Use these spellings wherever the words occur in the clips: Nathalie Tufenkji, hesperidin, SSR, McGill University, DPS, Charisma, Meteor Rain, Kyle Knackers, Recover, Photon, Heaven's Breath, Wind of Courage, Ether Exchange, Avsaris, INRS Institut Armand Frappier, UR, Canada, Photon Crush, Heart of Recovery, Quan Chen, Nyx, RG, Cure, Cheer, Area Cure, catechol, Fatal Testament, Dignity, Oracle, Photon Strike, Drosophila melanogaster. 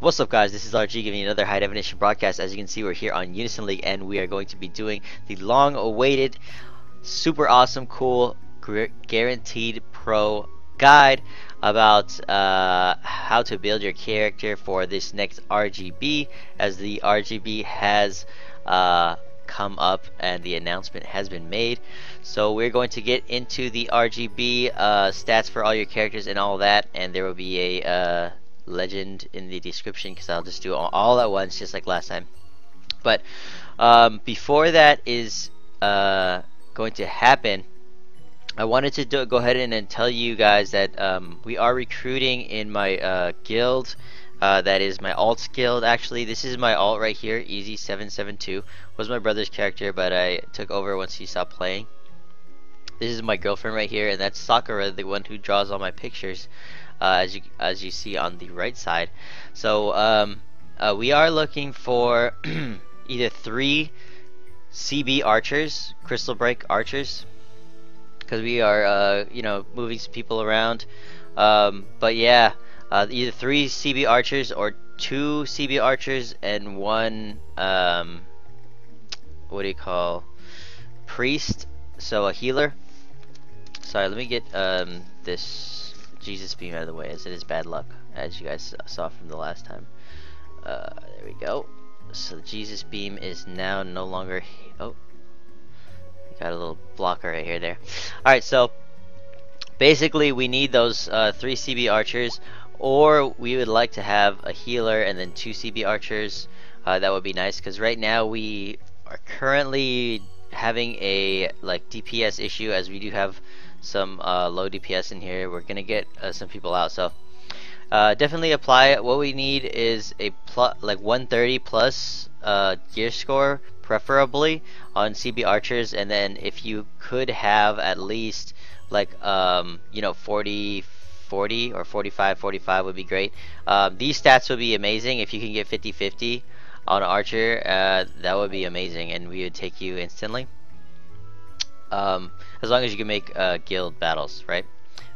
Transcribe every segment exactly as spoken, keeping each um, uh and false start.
What's up, guys? This is R G giving you another high definition broadcast. As you can see, we're here on Unison League and we are going to be doing the long awaited, super awesome, cool, guaranteed pro guide about uh, how to build your character for this next R G B, as the R G B has uh, come up and the announcement has been made. So we're going to get into the R G B uh, stats for all your characters and all that, and there will be a uh, legend in the description because I'll just do it all at once just like last time. But um, before that is uh, going to happen, I wanted to do, go ahead and, and tell you guys that um, we are recruiting in my uh, guild. Uh, that is my alt guild. Actually, this is my alt right here. E Z seven seven two was my brother's character, but I took over once he stopped playing. This is my girlfriend right here, and that's Sakura, the one who draws all my pictures, uh, as you as you see on the right side. So um, uh, we are looking for either three C B archers, crystal break archers, because we are uh, you know, moving some people around. Um, but yeah, uh, either three C B archers or two C B archers and one um, what do you call priest? So a healer. Sorry, let me get um, this Jesus beam out of the way, as it is bad luck, as you guys saw from the last time. Uh, there we go. So the Jesus beam is now no longer. Oh, got a little blocker right here. There. All right. So basically, we need those uh, three C B archers, or we would like to have a healer and then two C B archers. Uh, that would be nice, because right now we are currently having a like D P S issue, as we do have some uh, low D P S in here. We're gonna get uh, some people out, so uh, definitely apply. What we need is a plus, like one thirty plus uh, gear score, preferably on C B archers, and then if you could have at least like um, you know, forty forty or forty-five forty-five would be great. Um, these stats would be amazing if you can get fifty fifty. On Archer, uh, that would be amazing, and we would take you instantly. Um, as long as you can make uh, guild battles, right?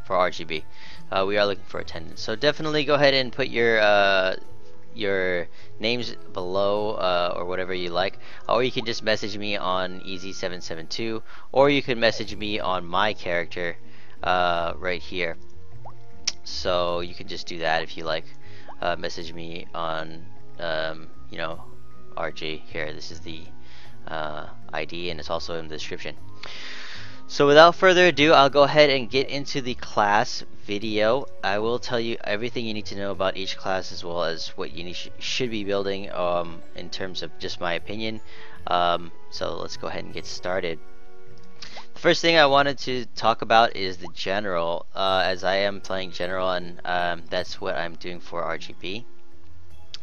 For R G B, uh, we are looking for attendance. So definitely go ahead and put your uh, your names below, uh, or whatever you like, or you can just message me on E Z seven seven two, or you can message me on my character uh, right here. So you can just do that if you like. Uh, message me on. Um, you know, R G here. This is the uh, I D, and it's also in the description. So without further ado, I'll go ahead and get into the class video. I will tell you everything you need to know about each class, as well as what you need sh should be building um, in terms of just my opinion. Um, so let's go ahead and get started. The first thing I wanted to talk about is the general, uh, as I am playing general, and um, that's what I'm doing for R G B.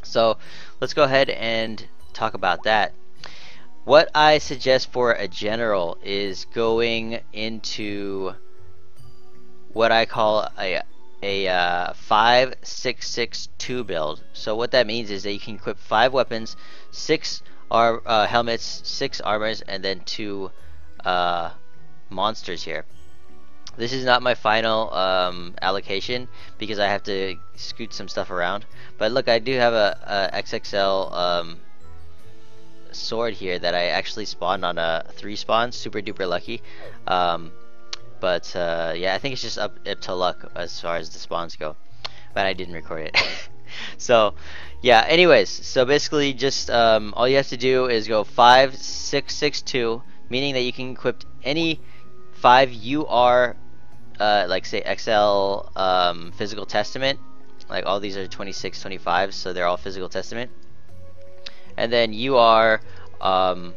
So let's go ahead and talk about that. What I suggest for a general is going into what I call a a uh, five six six two build. So what that means is that you can equip five weapons, six are uh, helmets, six armors, and then two uh, monsters here. This is not my final um, allocation because I have to scoot some stuff around. But look, I do have a, a X X L um, sword here that I actually spawned on a three spawn. Super duper lucky. Um, but uh, yeah, I think it's just up, up to luck as far as the spawns go. But I didn't record it. So yeah. Anyways, so basically, just um, all you have to do is go five six six two, meaning that you can equip any five U R. Uh, like say X L um, Physical Testament, like all these are twenty-six, twenty-fives, so they're all Physical Testament. And then U R, um,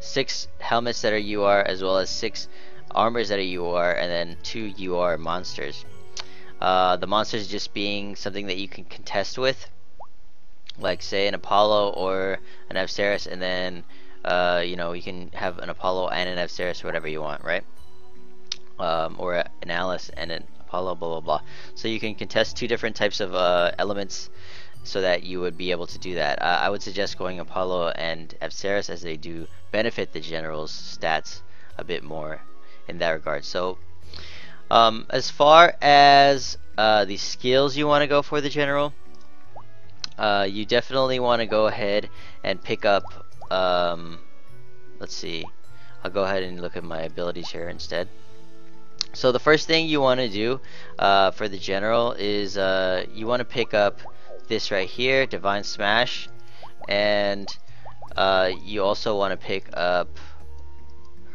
six helmets that are U R, as well as six armors that are U R, and then two U R monsters. Uh, the monsters just being something that you can contest with, like say an Apollo or an Avsaris, and then uh, you know, you can have an Apollo and an Avsaris, whatever you want, right? Um, or an Alice and an Apollo, blah blah blah. So you can contest two different types of uh, elements, so that you would be able to do that. Uh, I would suggest going Apollo and Avsaris, as they do benefit the general's stats a bit more in that regard. So um, as far as uh, the skills you want to go for the general, uh, you definitely want to go ahead and pick up, um, let's see, I'll go ahead and look at my abilities here instead. So the first thing you want to do uh, for the general is uh, you want to pick up this right here, Divine Smash, and uh, you also want to pick up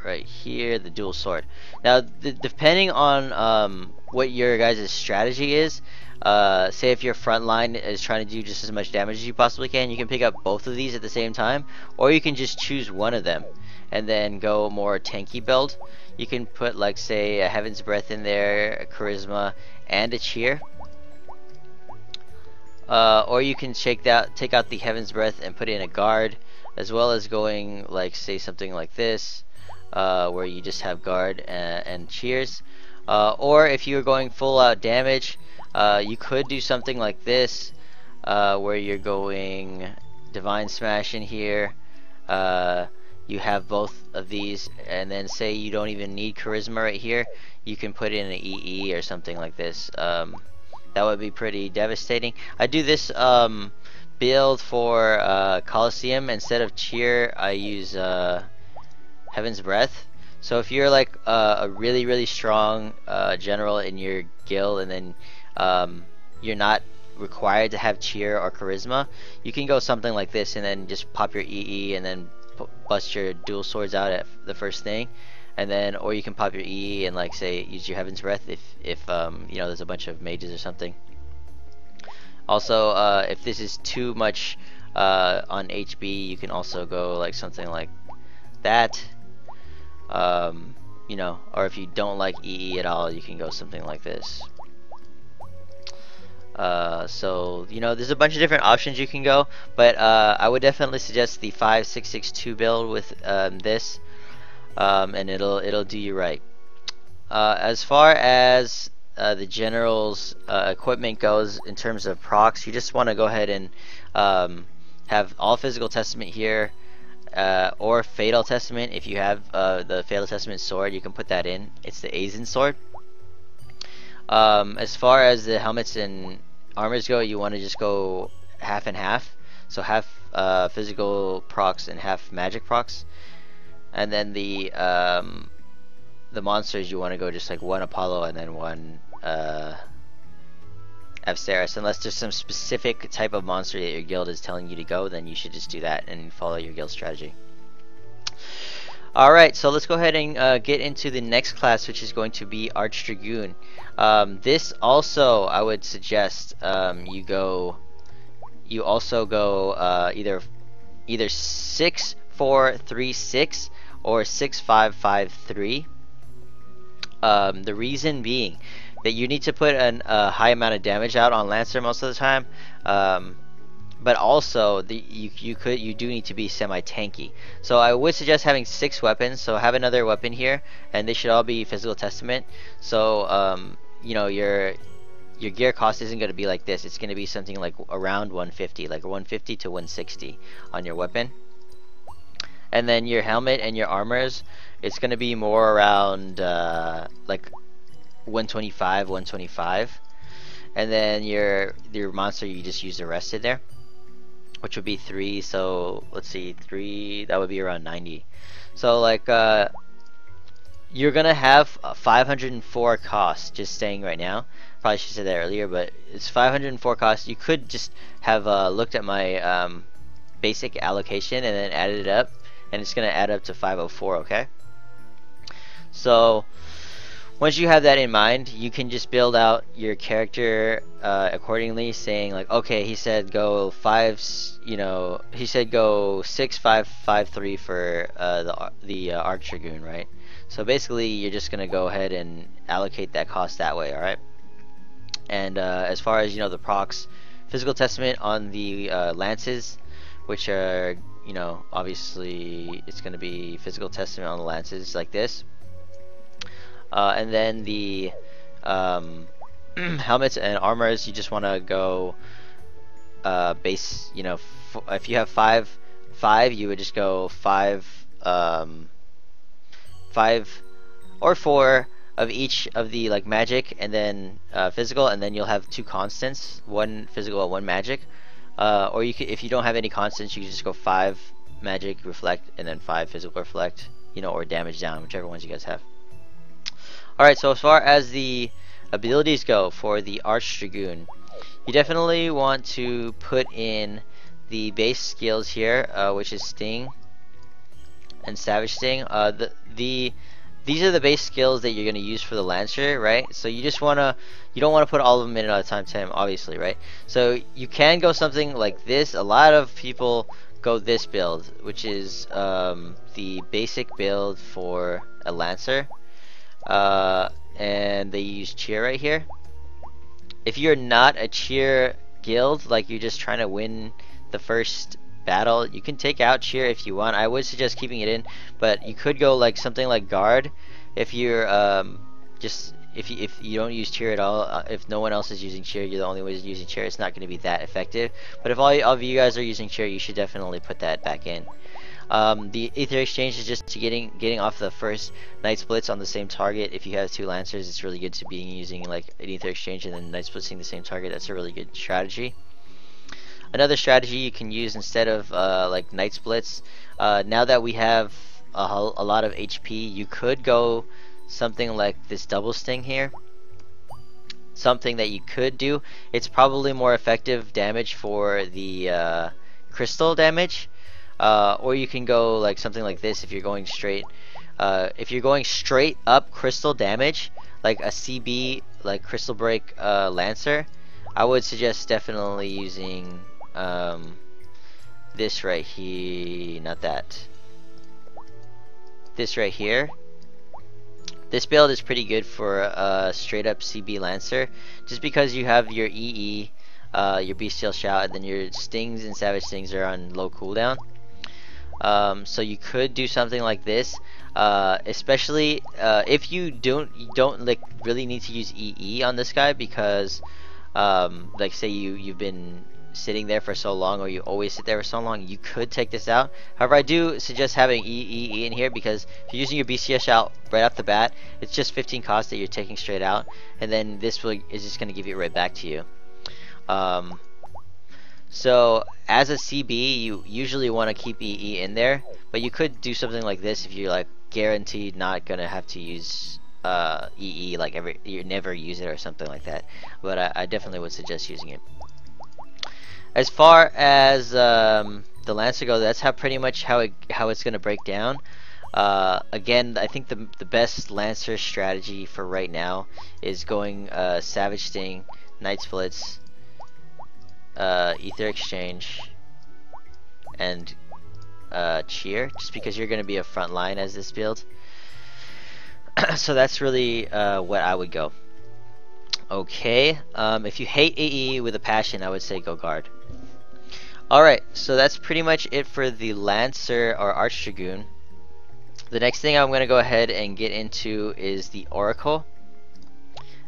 right here the Dual Sword. Now th depending on um, what your guys' strategy is, uh, say if your front line is trying to do just as much damage as you possibly can, you can pick up both of these at the same time, or you can just choose one of them and then go more tanky build. You can put, like, say a Heaven's Breath in there, a Charisma, and a Cheer. Uh, or you can take out, take out the Heaven's Breath and put in a Guard, as well as going, like, say something like this, uh, where you just have Guard and, and Cheers. Uh, or if you're going full out damage, uh, you could do something like this, uh, where you're going Divine Smash in here, uh, you have both of these, and then say you don't even need Charisma right here, you can put in an E E or something like this. Um, that would be pretty devastating. I do this um, build for uh, Colosseum. Instead of Cheer, I use uh, Heaven's Breath. So if you're like uh, a really really strong uh, general in your guild, and then um, you're not required to have Cheer or Charisma, you can go something like this and then just pop your E E and then bust your Dual Swords out at the first thing, and then, or you can pop your E E and, like, say use your Heaven's Breath if, if um, you know, there's a bunch of mages or something. Also, uh, if this is too much uh, on H B, you can also go like something like that, um, you know, or if you don't like E E at all, you can go something like this. Uh, so, you know, there's a bunch of different options you can go, but uh, I would definitely suggest the five six six two build with um, this, um, and it'll it'll do you right. Uh, as far as uh, the general's uh, equipment goes in terms of procs, you just want to go ahead and um, have all Physical Testament here, uh, or Fatal Testament. If you have uh, the Fatal Testament sword, you can put that in. It's the Azen sword. Um, as far as the helmets and armors go, you want to just go half and half, so half uh, physical procs and half magic procs, and then the um, the monsters you want to go just like one Apollo and then one uh, Avsaris, unless there's some specific type of monster that your guild is telling you to go, then you should just do that and follow your guild strategy. Alright, so let's go ahead and uh, get into the next class, which is going to be Archdragoon. Um, this also, I would suggest um, you go, you also go uh, either either six four three six or six five five three. Um, the reason being that you need to put an, a high amount of damage out on Lancer most of the time. Um, But also, the, you you could you do need to be semi-tanky. So I would suggest having six weapons. So have another weapon here, and they should all be Physical Testament. So um, you know, your your gear cost isn't going to be like this. It's going to be something like around one fifty, like one fifty to one sixty on your weapon. And then your helmet and your armors, it's going to be more around uh, like one twenty-five, one twenty-five. And then your your monster, you just use the rest in there, which would be three. So let's see, three, that would be around ninety. So like uh, you're gonna have five hundred four cost, just saying right now. Probably should say that earlier, but it's five hundred four cost. You could just have uh, looked at my um, basic allocation and then added it up, and it's gonna add up to five oh four. Okay, so once you have that in mind, you can just build out your character uh, accordingly, saying like, okay, he said go five, you know, he said go six, five, five, three for uh, the the uh, Archdragoon, right? So basically, you're just gonna go ahead and allocate that cost that way, all right? And uh, as far as you know, the procs, Physical Testament on the uh, lances, which are, you know, obviously it's gonna be Physical Testament on the lances like this. Uh, and then the um, helmets and armors, you just want to go uh, base, you know, f if you have five, five, you would just go five, um, five or four of each of the like magic and then uh, physical, and then you'll have two constants, one physical and one magic. Uh, or you could, if you don't have any constants, you can just go five magic reflect and then five physical reflect, you know, or damage down, whichever ones you guys have. Alright, so as far as the abilities go for the Archdragoon, you definitely want to put in the base skills here, uh, which is Sting and Savage Sting. Uh, the the These are the base skills that you're going to use for the Lancer, right? So you just want to, you don't want to put all of them in at a time, time, obviously, right? So you can go something like this. A lot of people go this build, which is um, the basic build for a Lancer. Uh, and they use Cheer right here. If you're not a Cheer guild, like you're just trying to win the first battle, you can take out Cheer if you want. I would suggest keeping it in, but you could go like something like Guard if you're um, just if you, if you don't use Cheer at all. Uh, if no one else is using Cheer, you're the only one using Cheer, it's not going to be that effective. But if all of you guys are using Cheer, you should definitely put that back in. Um, the Ether Exchange is just getting getting off the first Night Splits on the same target. If you have two Lancers, it's really good to be using like an Ether Exchange and then Night Splitsing the same target. That's a really good strategy. Another strategy you can use instead of uh, like Night Splits, uh, now that we have a, a lot of H P, you could go something like this double sting here. Something that you could do, it's probably more effective damage for the uh, crystal damage, uh, or you can go like something like this if you're going straight uh, if you're going straight up crystal damage, like a C B, like Crystal Break uh, Lancer. I would suggest definitely using Um, this right here, not that. This right here. This build is pretty good for a uh, straight up C B Lancer, just because you have your E E, uh, your Beastial Shout, and then your Stings and Savage Stings are on low cooldown. Um, so you could do something like this, uh, especially uh, if you don't you don't like really need to use E E on this guy, because um, like say you you've been sitting there for so long, or you always sit there for so long, you could take this out. However, I do suggest having E E E in here, because if you're using your B C S out right off the bat, it's just fifteen cost that you're taking straight out, and then this will, is just going to give it right back to you. Um, so as a C B, you usually want to keep E E in there, but you could do something like this if you're like guaranteed not going to have to use uh, E E, like every, you never use it or something like that. But I, I definitely would suggest using it. As far as um, the Lancer goes, that's how pretty much how it how it's gonna break down. Uh, again, I think the the best Lancer strategy for right now is going uh, Savage Sting, Night Splits, uh, Ether Exchange, and uh, Cheer, just because you're gonna be a front line as this build. So that's really uh, what I would go. Okay, um, if you hate A E with a passion, I would say go Guard. Alright, so that's pretty much it for the Lancer or Archdragoon. The next thing I'm going to go ahead and get into is the Oracle.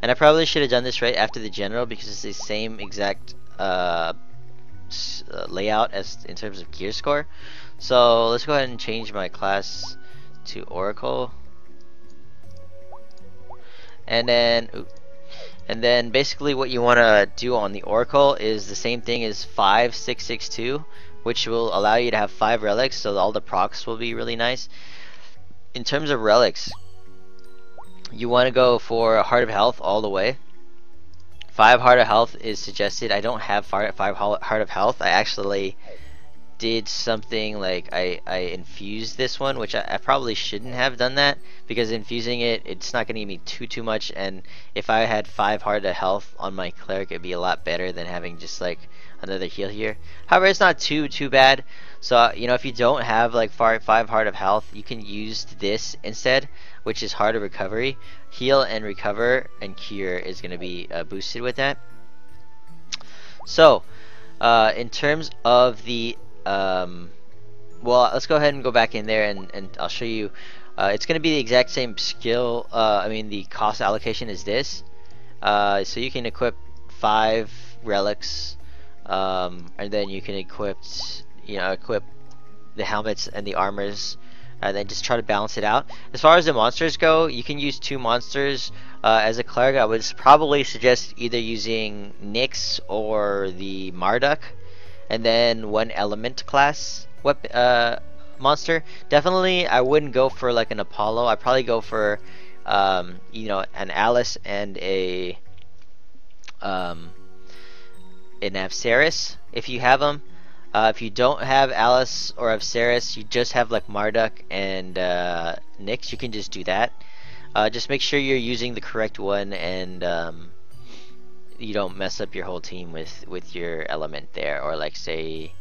And I probably should have done this right after the General, because it's the same exact uh, layout as in terms of gear score. So let's go ahead and change my class to Oracle. And then... Ooh, And then basically what you want to do on the Oracle is the same thing as five six six two, which will allow you to have five relics, so all the procs will be really nice. In terms of relics, you want to go for Heart of Health all the way. five Heart of Health is suggested. I don't have five Heart of Health. I actually did something like I, I infused this one, which I, I probably shouldn't have done that, because infusing it, it's not going to give me too too much, and if I had five Heart of Health on my Cleric, it'd be a lot better than having just like another heal here. However, it's not too too bad. So you know, if you don't have like five Heart of Health, you can use this instead, which is Heart of Recovery. Heal and Recover and Cure is going to be uh, boosted with that. So uh, in terms of the Um, well, let's go ahead and go back in there, and, and I'll show you. Uh, it's going to be the exact same skill. Uh, I mean, the cost allocation is this. Uh, so you can equip five relics, um, and then you can equip, you know, equip the helmets and the armors, and then just try to balance it out. As far as the monsters go, you can use two monsters. Uh, as a cleric, I would probably suggest either using Nyx or the Marduk. and then one element class weapon, uh, monster. Definitely I wouldn't go for like an Apollo. I'd probably go for um, you know, an Alice and a um, an Avsaris if you have them. Uh, if you don't have Alice or Avsaris, you just have like Marduk and uh, Nyx, you can just do that. Uh, just make sure you're using the correct one, and um, you don't mess up your whole team with with your element there. Or like say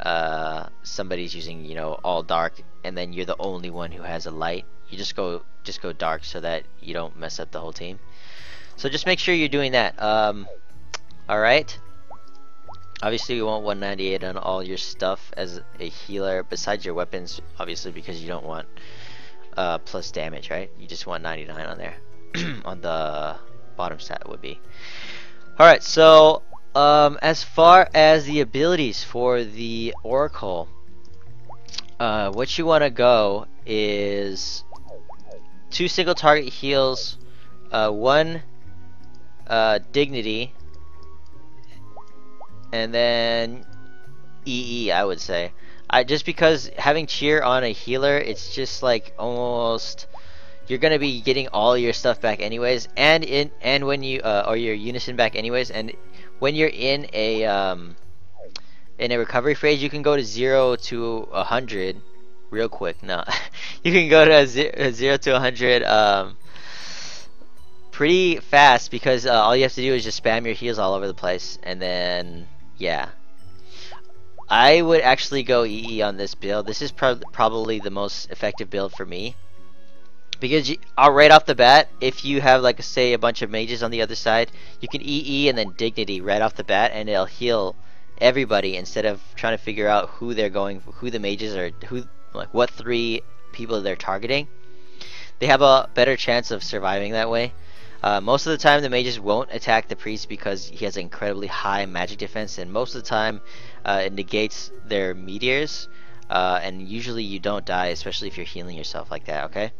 uh, somebody's using, you know, all dark, and then you're the only one who has a light. You just go just go dark so that you don't mess up the whole team. So just make sure you're doing that. Um, all right. Obviously you want one ninety-eight on all your stuff as a healer besides your weapons, obviously, because you don't want uh, plus damage, right? You just want ninety-nine on there. On the bottom stat would be. Alright, so um, as far as the abilities for the Oracle, uh, what you want to go is two single target heals, uh, one uh, Dignity, and then E E, I would say. I just because having Cheer on a healer, it's just like almost you're gonna be getting all your stuff back anyways, and in and when you uh, or your unison back anyways, and when you're in a um, in a recovery phase, you can go to zero to a hundred real quick. No, you can go to zero, zero to a hundred. Um, pretty fast, because uh, all you have to do is just spam your heals all over the place, and then yeah, I would actually go E E on this build. This is pro probably the most effective build for me, because you, uh, right off the bat, if you have like say a bunch of mages on the other side, you can E E and then Dignity right off the bat, and it'll heal everybody instead of trying to figure out who they're going for, who the mages are, who like what three people they're targeting. They have a better chance of surviving that way. Uh, most of the time the mages won't attack the priest because he has incredibly high magic defense, and most of the time uh, it negates their meteors, uh, and usually you don't die, especially if you're healing yourself like that, okay?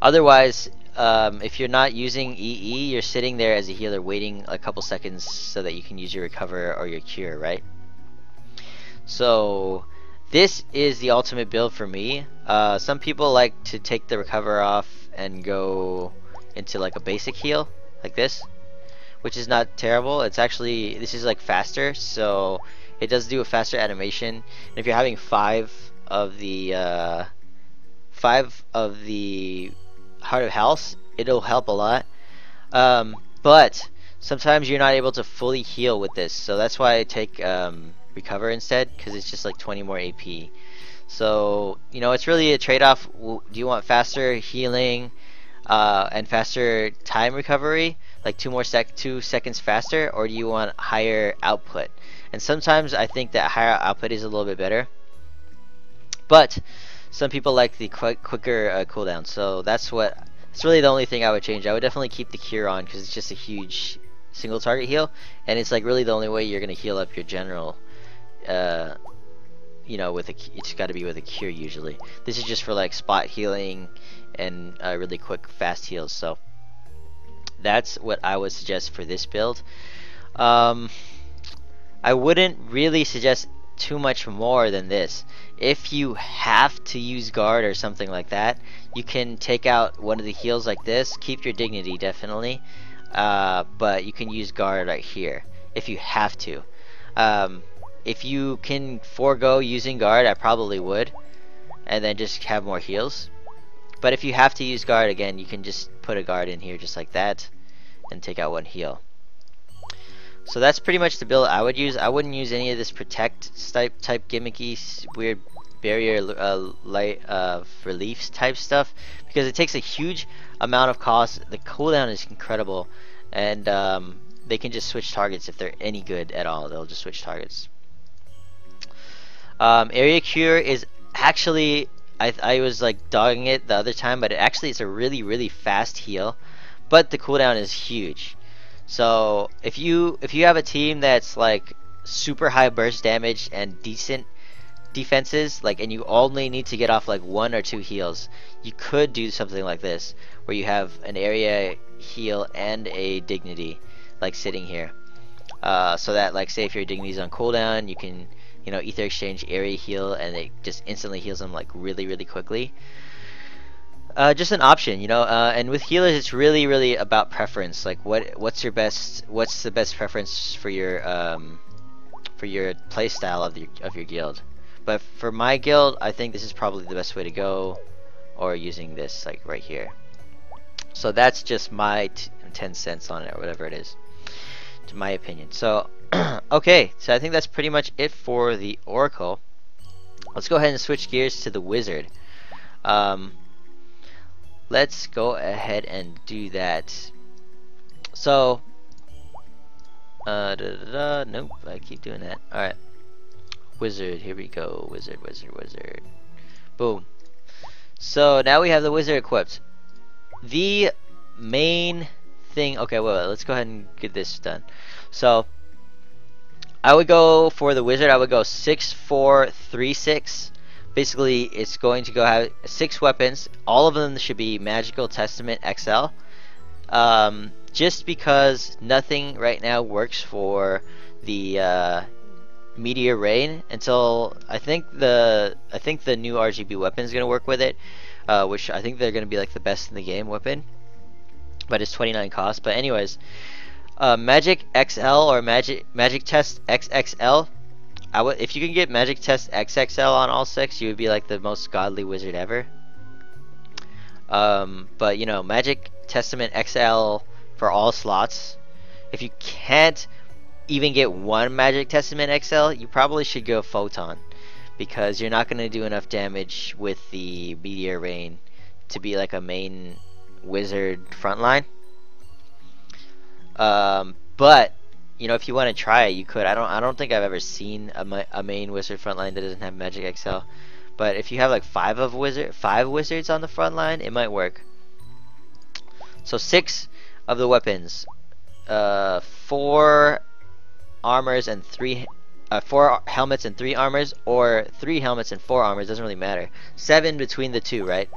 Otherwise, um, if you're not using E E, you're sitting there as a healer waiting a couple seconds so that you can use your recover or your cure, right? So this is the ultimate build for me. Uh, some people like to take the recover off and go into like a basic heal like this, which is not terrible. It's actually, this is like faster, so it does do a faster animation. And if you're having five of the uh, five of the Heart of Health, it'll help a lot. Um, but sometimes you're not able to fully heal with this, so that's why I take um, recover instead, because it's just like twenty more A P. So you know, it's really a trade-off. Do you want faster healing? Uh, and faster time recovery, like two more sec two seconds faster, or do you want higher output? And sometimes I think that higher output is a little bit better, but some people like the qu quicker uh, cooldown. So that's what it's really the only thing I would change. I would definitely keep the cure on because it's just a huge single target heal, and it's like really the only way you're gonna heal up your general. Uh, you know, with a, it's got to be with a cure usually. This is just for like spot healing and uh, really quick fast heals, so that's what I would suggest for this build. um, I wouldn't really suggest too much more than this. If you have to use guard or something like that, you can take out one of the heals like this, keep your Dignity definitely, uh, but you can use guard right here if you have to. um, If you can forego using guard, I probably would, and then just have more heals. But if you have to use guard again, you can just put a guard in here just like that and take out one heal. So that's pretty much the build I would use. I wouldn't use any of this protect type, type gimmicky weird barrier uh, light uh, reliefs type stuff, because it takes a huge amount of cost. The cooldown is incredible, and um, they can just switch targets if they're any good at all. They'll just switch targets. Um, area cure is actually, I, I was like dogging it the other time, but it actually it's a really really fast heal, but the cooldown is huge. So if you if you have a team that's like super high burst damage and decent defenses, like, and you only need to get off like one or two heals, you could do something like this where you have an area heal and a Dignity like sitting here. uh, so that, like, say if your Dignity is on cooldown, you can, you know, Ether Exchange area heal, and it just instantly heals them, like, really, really quickly. Uh, just an option, you know, uh, and with healers, it's really, really about preference. Like, what, what's your best, what's the best preference for your, um, for your play style of your of your guild. But for my guild, I think this is probably the best way to go, or using this, like, right here. So that's just my t ten cents on it, or whatever it is, to my opinion. So, okay, so I think that's pretty much it for the Oracle. Let's go ahead and switch gears to the Wizard. Um, let's go ahead and do that. So, uh, da, da, da, nope, I keep doing that. All right, Wizard. Here we go, Wizard, Wizard, Wizard. Boom. So now we have the Wizard equipped. The main thing, okay, wait, wait, let's go ahead and get this done. So I would go for the Wizard, I would go six four three six. Basically, it's going to go have six weapons. All of them should be Magical Testament X L, um, just because nothing right now works for the uh, Meteor Rain until I think the I think the new R G B weapon is going to work with it. Uh, which I think they're going to be like the best in the game weapon, but it's twenty-nine cost. But anyways, uh, Magic X L or Magic Magic Test X X L. I would, if you can get Magic Test X X L on all six, you would be like the most godly Wizard ever. Um, but you know, Magic Testament X L for all slots. If you can't even get one Magic Testament X L, you probably should go Photon, because you're not going to do enough damage with the Meteor Rain to be like a main Wizard frontline. Um, but you know, if you want to try it, you could. I don't. I don't think I've ever seen a, a main Wizard frontline that doesn't have Magic X L. But if you have like five of Wizard, five Wizards on the frontline, it might work. So six of the weapons, uh, four armors and three. Uh, four helmets and three armors, or three helmets and four armors, doesn't really matter. Seven between the two, right?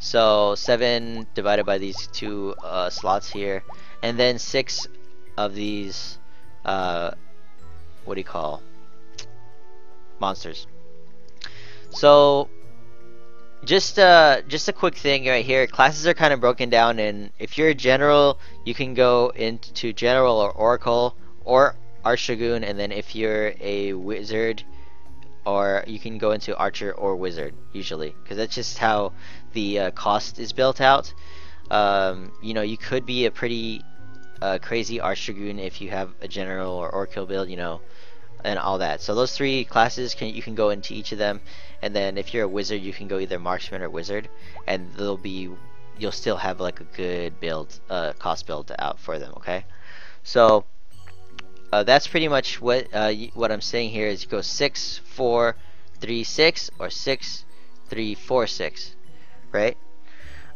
So seven divided by these two uh, slots here, and then six of these uh, what do you call monsters. So just uh, just a quick thing right here, classes are kind of broken down, and if you're a general, you can go into general or Oracle or Archdragoon, and then if you're a Wizard, or you can go into Archer or Wizard usually, because that's just how the uh, cost is built out. Um, you know, you could be a pretty uh, crazy Archdragoon if you have a general or Oracle build, you know, and all that. So those three classes, can you can go into each of them, and then if you're a Wizard, you can go either Marksman or Wizard, and they'll be you'll still have like a good build, uh, cost build out for them. Okay, so. Uh, that's pretty much what uh, what I'm saying here is you go six four three six or six three four six, right?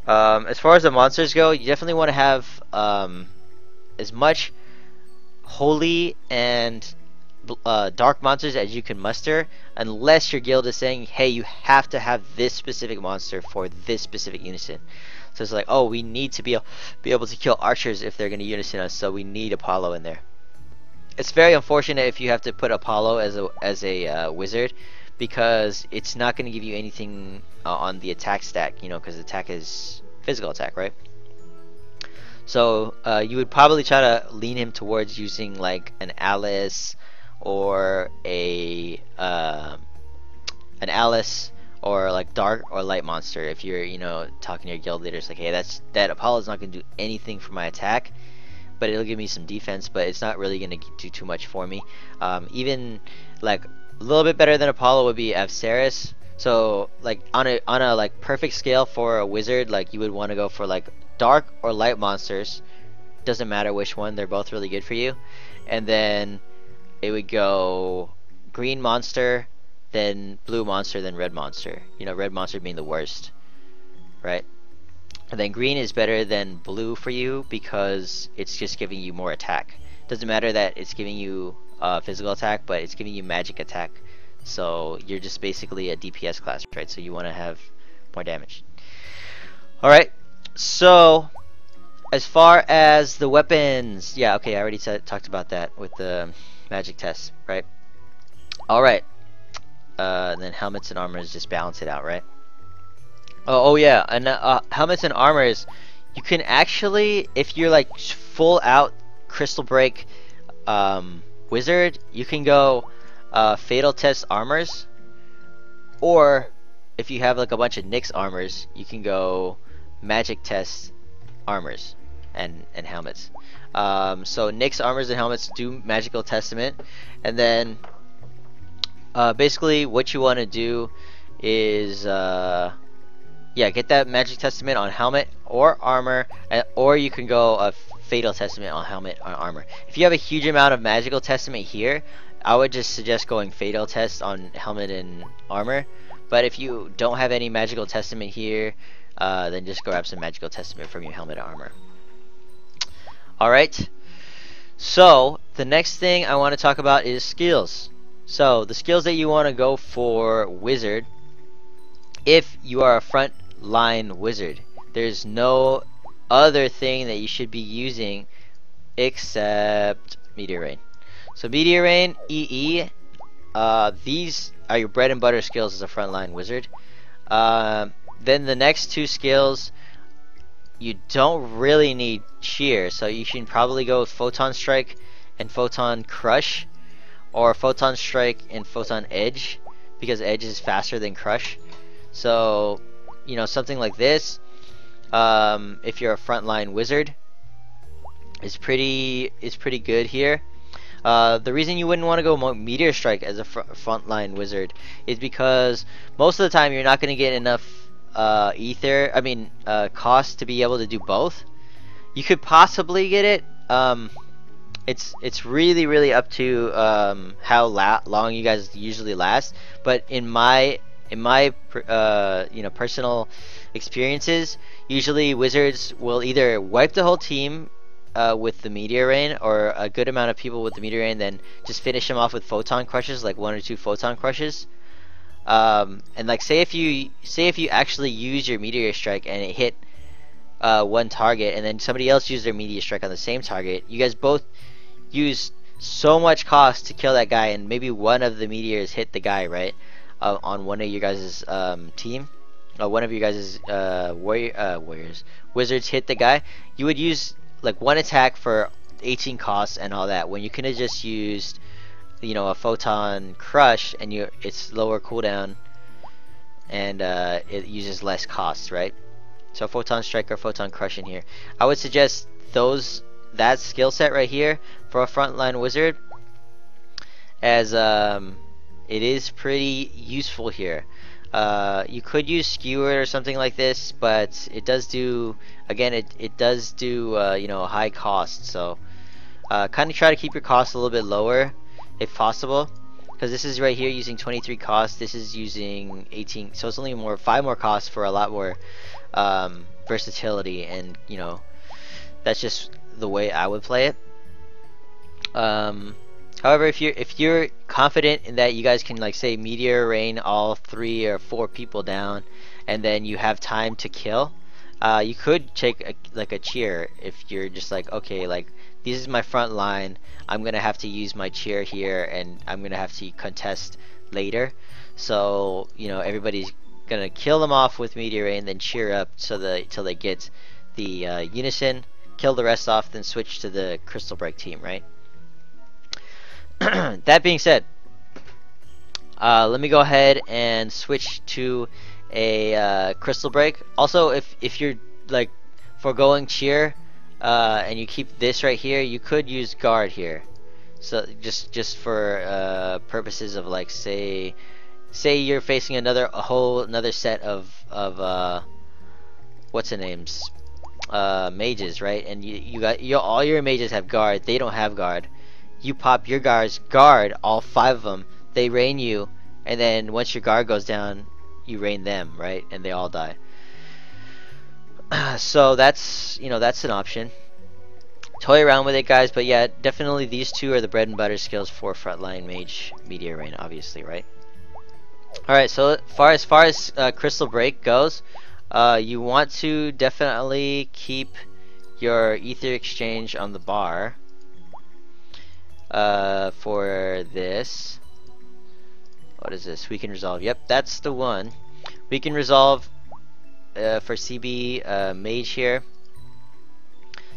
Um, as far as the monsters go, you definitely want to have um, as much holy and uh, dark monsters as you can muster, unless your guild is saying, hey, you have to have this specific monster for this specific unison. So it's like, oh, we need to be be able to kill archers if they're going to unison us, so we need Apollo in there. It's very unfortunate if you have to put Apollo as a as a uh, Wizard, because it's not going to give you anything uh, on the attack stack, you know, because attack is physical attack, right? So uh, you would probably try to lean him towards using like an Alice or a uh, an Alice or like dark or light monster. If you're, you know, talking to your guild leaders, like, hey, that's that Apollo's not going to do anything for my attack, but it'll give me some defense, but it's not really going to do too much for me. Um, even like a little bit better than Apollo would be Avsaris. So like on a on a like perfect scale for a Wizard, like you would want to go for like dark or light monsters, doesn't matter which one, they're both really good for you. And then it would go green monster, then blue monster, then red monster, you know, red monster being the worst, right? And then green is better than blue for you because it's just giving you more attack. Doesn't matter that it's giving you uh, physical attack, but it's giving you magic attack, so you're just basically a D P S class, right? So you want to have more damage. Alright, so As far as the weapons, yeah, okay, I already talked about that with the magic test, right? Alright. Uh, then helmets and armors just balance it out, right? Oh, oh yeah, and uh, helmets and armors, you can actually, if you're like full out Crystal Break um, Wizard, you can go uh, Fatal Test Armors, or if you have like a bunch of Nyx armors, you can go Magic Test Armors and, and helmets. Um, so Nyx armors and helmets do Magical Testament, and then uh, basically what you want to do is uh, yeah, get that Magic Testament on helmet or armor, and, or you can go a Fatal Testament on helmet or armor. If you have a huge amount of Magical Testament here, I would just suggest going Fatal Test on helmet and armor. But if you don't have any Magical Testament here, uh, then just grab some Magical Testament from your helmet and armor. Alright, so the next thing I want to talk about is skills. So the skills that you want to go for Wizard, if you are a front line wizard, there's no other thing that you should be using except Meteor Rain. So Meteor Rain, E E, uh, these are your bread and butter skills as a frontline wizard. Uh, then the next two skills, you don't really need Cheer, so you should probably go with Photon Strike and Photon Crush, or Photon Strike and Photon Edge, because Edge is faster than Crush. So, you know, something like this, um, if you're a frontline wizard, is pretty is pretty good here. Uh, the reason you wouldn't want to go Meteor Strike as a fr frontline wizard is because most of the time you're not going to get enough uh, ether, I mean, uh, cost to be able to do both. You could possibly get it. Um, it's it's really really up to um, how la long you guys usually last. But in my In my uh, you know, personal experiences, usually wizards will either wipe the whole team uh, with the Meteor Rain, or a good amount of people with the Meteor Rain, then just finish them off with Photon Crushes, like one or two Photon Crushes. Um, and like, say if you say if you actually use your Meteor Strike and it hit uh, one target, and then somebody else used their Meteor Strike on the same target, you guys both used so much cost to kill that guy, and maybe one of the meteors hit the guy, right? Uh, on one of you guys' um, team, or one of you guys' uh, warrior, uh, warriors, wizards hit the guy, you would use like one attack for eighteen costs and all that, when you could have just used, you know, a Photon Crush, and you it's lower cooldown, and uh, it uses less costs, right? So Photon Strike or Photon Crush in here. I would suggest those that skill set right here for a frontline wizard, as um. it is pretty useful here. Uh, you could use Skewer or something like this, but it does do, again, it, it does do, uh, you know, high cost. So uh, kind of try to keep your cost a little bit lower if possible, because this is right here using twenty-three costs. This is using eighteen, so it's only more five more costs for a lot more um, versatility, and you know, that's just the way I would play it. Um, However, if you're if you're confident in that you guys can, like, say Meteor Rain all three or four people down, and then you have time to kill, uh, you could take a, like a Cheer if you're just like, okay, like this is my front line, I'm gonna have to use my Cheer here, and I'm gonna have to contest later. So you know everybody's gonna kill them off with Meteor Rain, then Cheer up so the till they get the uh, unison, kill the rest off, then switch to the Crystal Break team, right? That being said, uh, let me go ahead and switch to a uh, Crystal Break. Also, if if you're like foregoing Cheer uh, and you keep this right here, you could use Guard here. So just just for uh, purposes of, like, say say you're facing another a whole another set of of uh, what's the names uh, mages, right? And you you got you all your mages have Guard. They don't have Guard. You pop your guards, guard all five of them, they rain you, and then once your guard goes down, you rain them, right? And they all die. So that's, you know, that's an option. Toy around with it, guys, but yeah, definitely these two are the bread and butter skills for frontline mage Meteor Rain, obviously, right? Alright, so far as far as uh, Crystal Break goes, uh, you want to definitely keep your Ether Exchange on the bar uh, for this. What is this? Weaken Resolve. Yep, that's the one. Weaken Resolve uh, for C B uh, Mage here.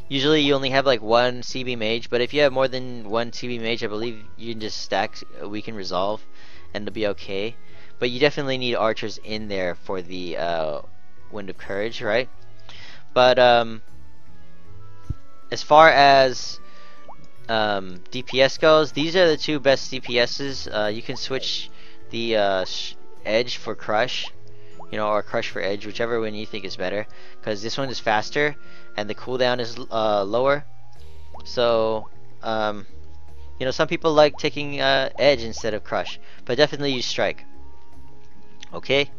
Usually you only have like one C B Mage, but if you have more than one C B Mage, I believe you can just stack Weaken Resolve and it'll be okay. But you definitely need archers in there for the uh, Wind of Courage, right? But um, as far as um, D P S goes, these are the two best D P Ses. Uh, you can switch the uh, Edge for Crush, you know, or Crush for Edge, whichever one you think is better. Because this one is faster and the cooldown is uh, lower. So, um, you know, some people like taking uh, Edge instead of Crush, but definitely use Strike. Okay,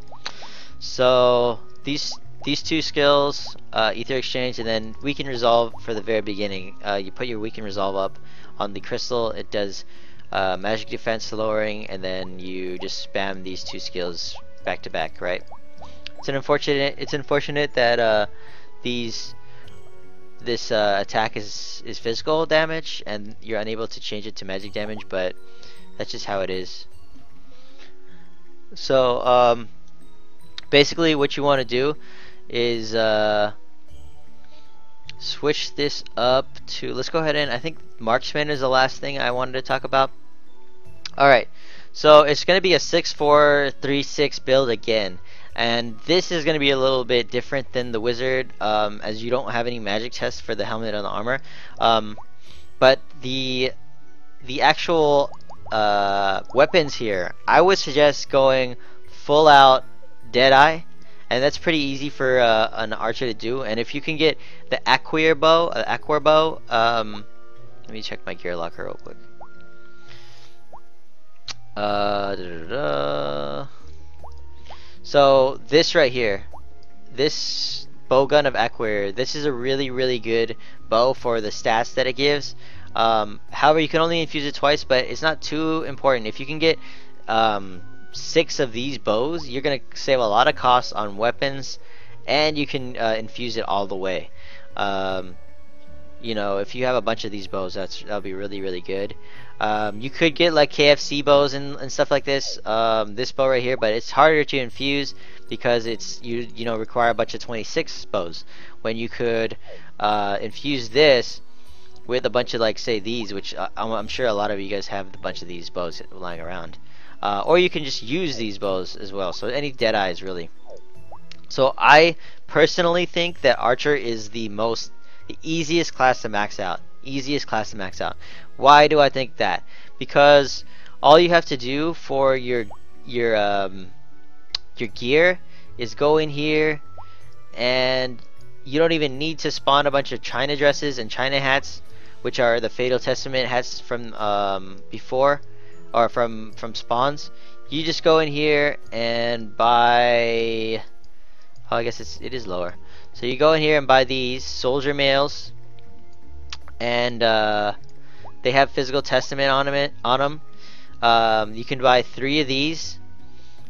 so these these two skills, uh, Ether Exchange and then Weaken Resolve for the very beginning. Uh, you put your Weaken Resolve up on the crystal, it does uh, magic defense lowering, and then you just spam these two skills back to back, right? It's an unfortunate it's unfortunate that uh, these this uh, attack is is physical damage and you're unable to change it to magic damage, but that's just how it is. So um, basically what you want to do is uh, switch this up to, let's go ahead and, I think marksman is the last thing I wanted to talk about. Alright, so it's going to be a six four three six build again, and this is going to be a little bit different than the wizard um, as you don't have any magic tests for the helmet and the armor, um, but the the actual uh weapons here, I would suggest going full out Deadeye, and that's pretty easy for uh, an archer to do. And if you can get the Acquire bow, uh, Acquire bow, um let me check my gear locker real quick. Uh da -da -da. So this right here, this bowgun of Acquire, this is a really really good bow for the stats that it gives. Um, however, you can only infuse it twice, but it's not too important. If you can get um, six of these bows, you're gonna save a lot of costs on weapons, and you can uh, infuse it all the way. Um, you know, if you have a bunch of these bows, that's that'll be really really good. Um, you could get like K F C bows and, and stuff like this. Um, this bow right here, but it's harder to infuse because it's you you know require a bunch of twenty-six bows when you could uh, infuse this with a bunch of, like, say these, which uh, I'm sure a lot of you guys have a bunch of these bows lying around, uh, or you can just use these bows as well. So any Deadeyes really. So I personally think that Archer is the most the easiest class to max out. Easiest class to max out. Why do I think that? Because all you have to do for your your um, your gear is go in here, and you don't even need to spawn a bunch of China dresses and China hats, which are the Fatal Testament hats from um, before, or from from spawns. You just go in here and buy. Oh, I guess it's it is lower. So you go in here and buy these soldier mails, and uh, they have Physical Testament on them. On them, um, you can buy three of these,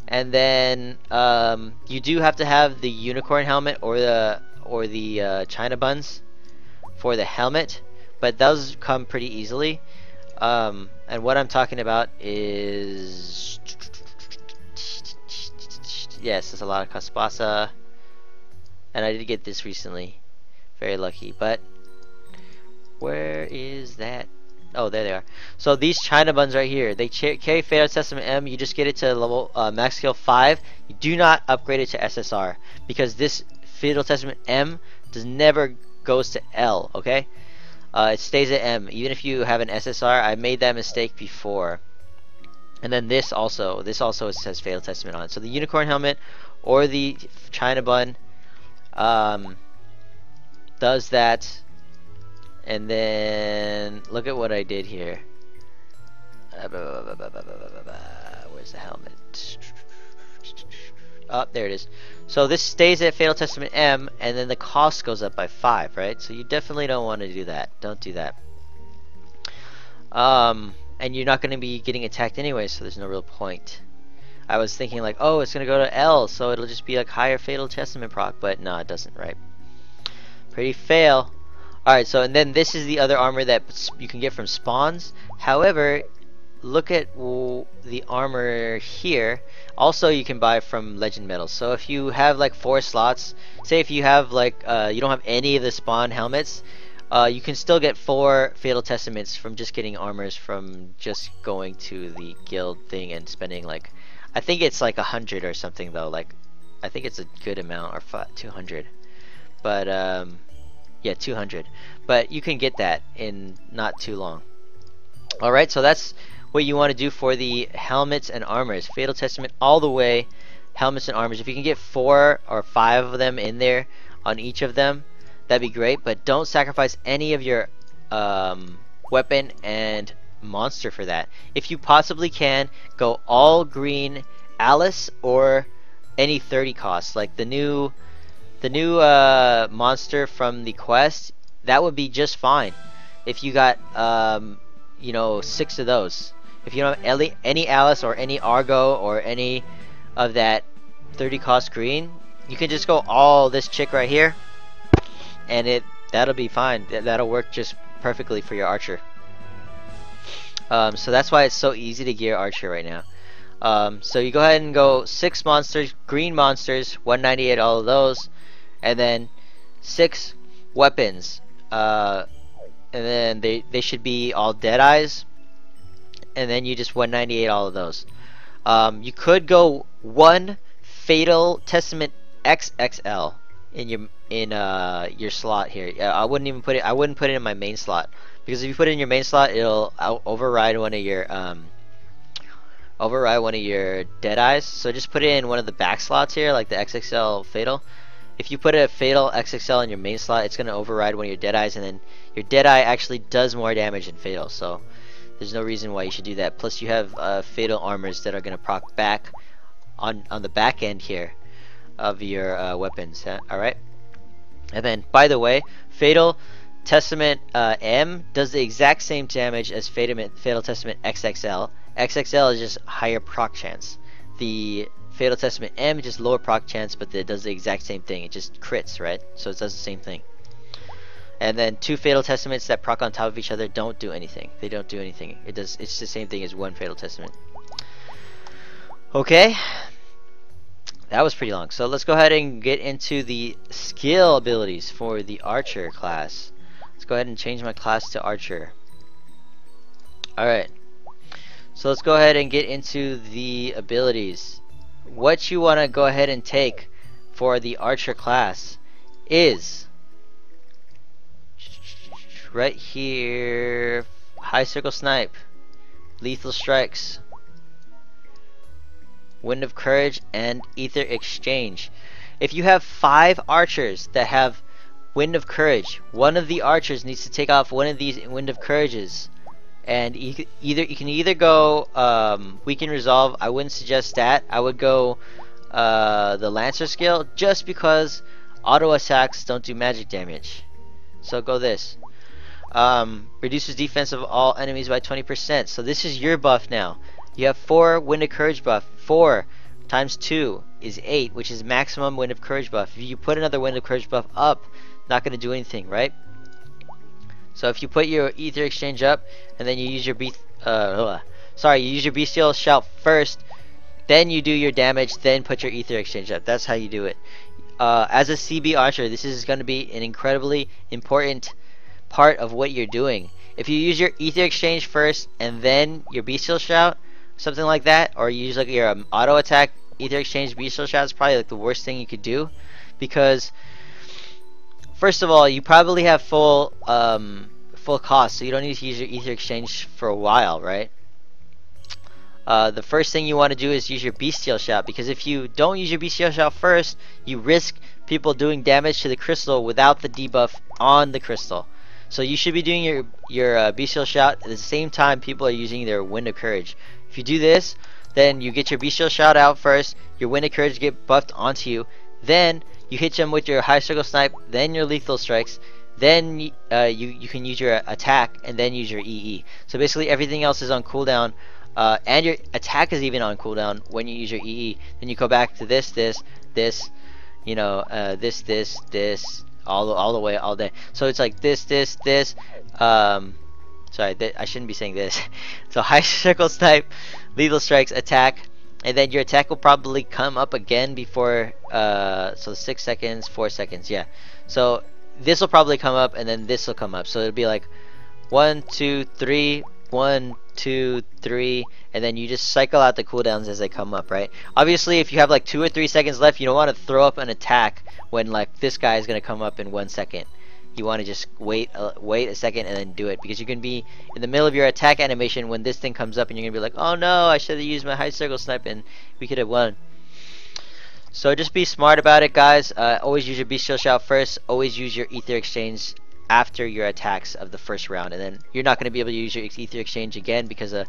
and then um, you do have to have the unicorn helmet or the or the uh, China buns for the helmet. But those come pretty easily, um, and what I'm talking about is yes, there's a lot of Caspasa, and I did get this recently. Very lucky. But where is that? Oh, there they are. So these China buns right here, they carry Fatal Testament M. You just get it to level uh, max skill five. You do not upgrade it to S S R because this Fatal Testament M does never goes to L. Okay. Uh, it stays at M, even if you have an S S R. I made that mistake before. And then this also, this also says Fatal Testament on it. So the unicorn helmet or the China bun um, does that. And then look at what I did here. Where's the helmet? Oh, there it is. So this stays at Fatal Testament M, and then the cost goes up by five, right? So you definitely don't want to do that. Don't do that. Um, and you're not going to be getting attacked anyway, so there's no real point. I was thinking like, oh, it's going to go to L, so it'll just be like higher Fatal Testament proc, but no, it doesn't, right? Pretty fail. Alright, so and then this is the other armor that you can get from spawns. However, look at the armor here. Also, you can buy from legend medals. So if you have like four slots, say if you have like uh, you don't have any of the spawn helmets, uh, you can still get four Fatal Testaments from just getting armors from just going to the guild thing and spending like, I think it's like a hundred or something though. Like, I think it's a good amount, or two hundred. But um, yeah, two hundred. But you can get that in not too long. All right, so that's what you want to do for the helmets and armors. Fatal Testament all the way, helmets and armors. If you can get four or five of them in there on each of them, that'd be great. But don't sacrifice any of your um, weapon and monster for that. If you possibly can, go all green Alice or any thirty cost, like the new the new uh, monster from the quest. That would be just fine if you got um, you know, six of those. If you don't have any Alice or any Argo or any of that thirty cost green, you can just go all this chick right here, and it that'll be fine. That'll work just perfectly for your archer. Um, so that's why it's so easy to gear archer right now. Um, so you go ahead and go six monsters, green monsters, one ninety-eight, all of those, and then six weapons. Uh, and then they they should be all dead eyes. And then you just one ninety-eight all of those. Um, you could go one Fatal Testament X X L in your in uh, your slot here. I wouldn't even put it. I wouldn't put it in my main slot, because if you put it in your main slot, it'll override one of your um, override one of your dead eyes. So just put it in one of the back slots here, like the X X L Fatal. If you put a Fatal X X L in your main slot, it's gonna override one of your dead eyes, and then your dead eye actually does more damage than Fatal. So there's no reason why you should do that. Plus you have uh, fatal armors that are going to proc back on, on the back end here of your uh, weapons. Huh? Alright? And then, by the way, Fatal Testament uh, M does the exact same damage as Fatal, Fatal Testament X X L. X X L is just higher proc chance. The Fatal Testament M is just lower proc chance, but it does the exact same thing. It just crits, right? So it does the same thing. And then two Fatal Testaments that proc on top of each other don't do anything. They don't do anything. It does. It's the same thing as one Fatal Testament. Okay, that was pretty long. So let's go ahead and get into the skill abilities for the Archer class. Let's go ahead and change my class to Archer. All right. So let's go ahead and get into the abilities. What you want to go ahead and take for the Archer class is, right here, High Circle Snipe, Lethal Strikes, Wind of Courage, and Ether Exchange. If you have five archers that have Wind of Courage, one of the archers needs to take off one of these Wind of Courages, and you either you can either go um, Weaken Resolve. I wouldn't suggest that. I would go uh, the Lancer skill, just because auto attacks don't do magic damage. So go this. Um, reduces defense of all enemies by twenty percent. So this is your buff now. You have four Wind of Courage buff. Four times two is eight, which is maximum Wind of Courage buff. If you put another Wind of Courage buff up, not going to do anything, right? So if you put your Ether Exchange up, and then you use your be uh, sorry, you use your Beastial Shout first, then you do your damage, then put your Ether Exchange up. That's how you do it. Uh, as a C B archer, this is going to be an incredibly important part of what you're doing. If you use your Ether Exchange first and then your Beastial Shout, something like that, or you use like your um, auto attack, Ether Exchange, Beastial Shout is probably like the worst thing you could do, because first of all, you probably have full um, full cost, so you don't need to use your Ether Exchange for a while, right? Uh, the first thing you want to do is use your Beastial Shout, because if you don't use your Beastial Shout first, you risk people doing damage to the crystal without the debuff on the crystal. So you should be doing your your uh, Beastial Shout at the same time people are using their Wind of Courage. If you do this, then you get your Beastial Shout out first, your Wind of Courage get buffed onto you, then you hit them with your High Circle Snipe, then your Lethal Strikes, then uh, you, you can use your attack, and then use your E E. So basically everything else is on cooldown, uh, and your attack is even on cooldown when you use your E E. Then you go back to this, this, this, you know, uh, this, this, this, all all the way, all day. So it's like this, this, this. Um, sorry, th I shouldn't be saying this. So High Circle Snipe, Lethal Strikes, attack, and then your attack will probably come up again before. Uh, so six seconds, four seconds, yeah. So this will probably come up, and then this will come up. So it'll be like one, two, three, one, two, three, and then you just cycle out the cooldowns as they come up, right? Obviously, if you have like two or three seconds left, you don't want to throw up an attack when like this guy is gonna come up in one second. You want to just wait, uh, wait a second, and then do it, because you can be in the middle of your attack animation when this thing comes up, and you're gonna be like, "Oh no, I should have used my High Circle Snipe, and we could have won." So just be smart about it, guys. Uh, always use your Beastial Shout first. Always use your Ether Exchange after your attacks of the first round, and then you're not going to be able to use your Ether Exchange again, because a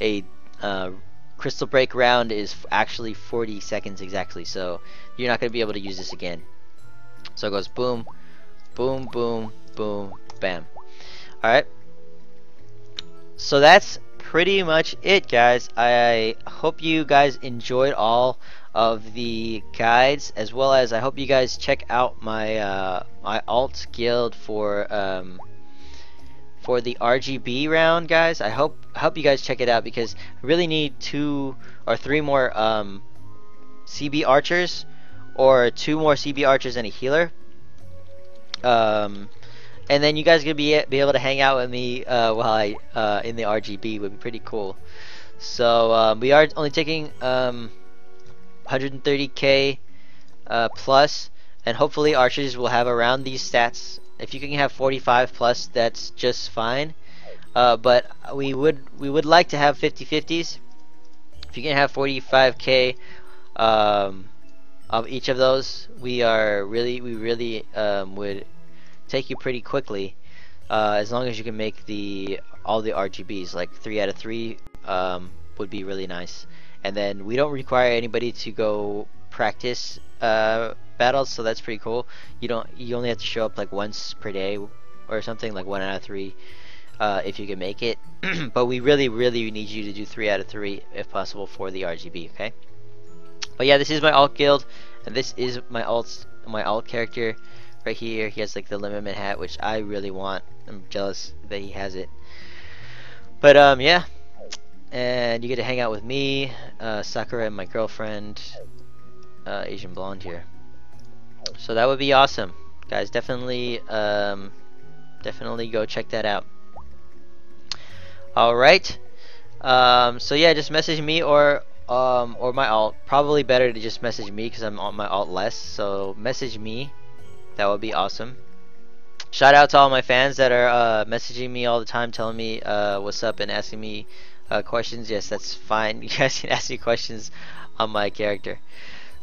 a uh, Crystal Break round is actually forty seconds exactly, so you're not going to be able to use this again. So it goes boom, boom, boom, boom, bam. Alright, so that's pretty much it, guys. I hope you guys enjoyed all of the guides, as well as I hope you guys check out my uh, my alt guild for um, for the R G B round, guys. I hope hope you guys check it out, because I really need two or three more um, C B archers, or two more C B archers and a healer. Um, and then you guys gonna be be able to hang out with me uh, while I uh, in the R G B would be pretty cool. So um, we are only taking. Um, one hundred thirty K uh, plus, and hopefully archers will have around these stats. If you can have forty-five plus, that's just fine, uh, but we would we would like to have fifty fifties. If you can have forty-five K um, of each of those, we are really we really um, would take you pretty quickly, uh, as long as you can make the all the R G Bs, like three out of three um, would be really nice. And then we don't require anybody to go practice uh, battles, so that's pretty cool. You don't, you only have to show up like once per day or something, like one out of three, uh, if you can make it. But we really, really need you to do three out of three if possible for the R G B, okay? But yeah, this is my alt guild, and this is my alt, my alt character right here. He has like the Limit hat, which I really want. I'm jealous that he has it. But um, yeah. And you get to hang out with me, uh, Sakura, and my girlfriend, uh, Asian Blonde here. So that would be awesome, guys. Definitely, um, definitely go check that out. All right. Um, so yeah, just message me or um, or my alt. Probably better to just message me, because I'm on my alt less. So message me. That would be awesome. Shout out to all my fans that are uh, messaging me all the time, telling me uh, what's up and asking me. Uh, questions, yes, that's fine. You guys can ask me questions on my character.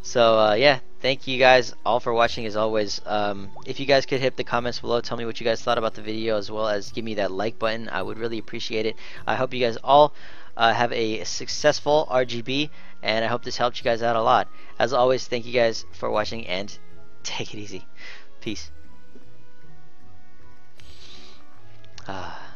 So uh, yeah, thank you guys all for watching, as always. Um, if you guys could hit the comments below, tell me what you guys thought about the video, as well as give me that like button. I would really appreciate it. I hope you guys all uh, have a successful R G B, and I hope this helped you guys out a lot. As always, thank you guys for watching, and take it easy. Peace. Ah.